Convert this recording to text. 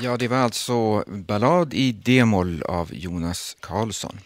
Ja, det var alltså Ballad i D-moll av Jonas Karlsson.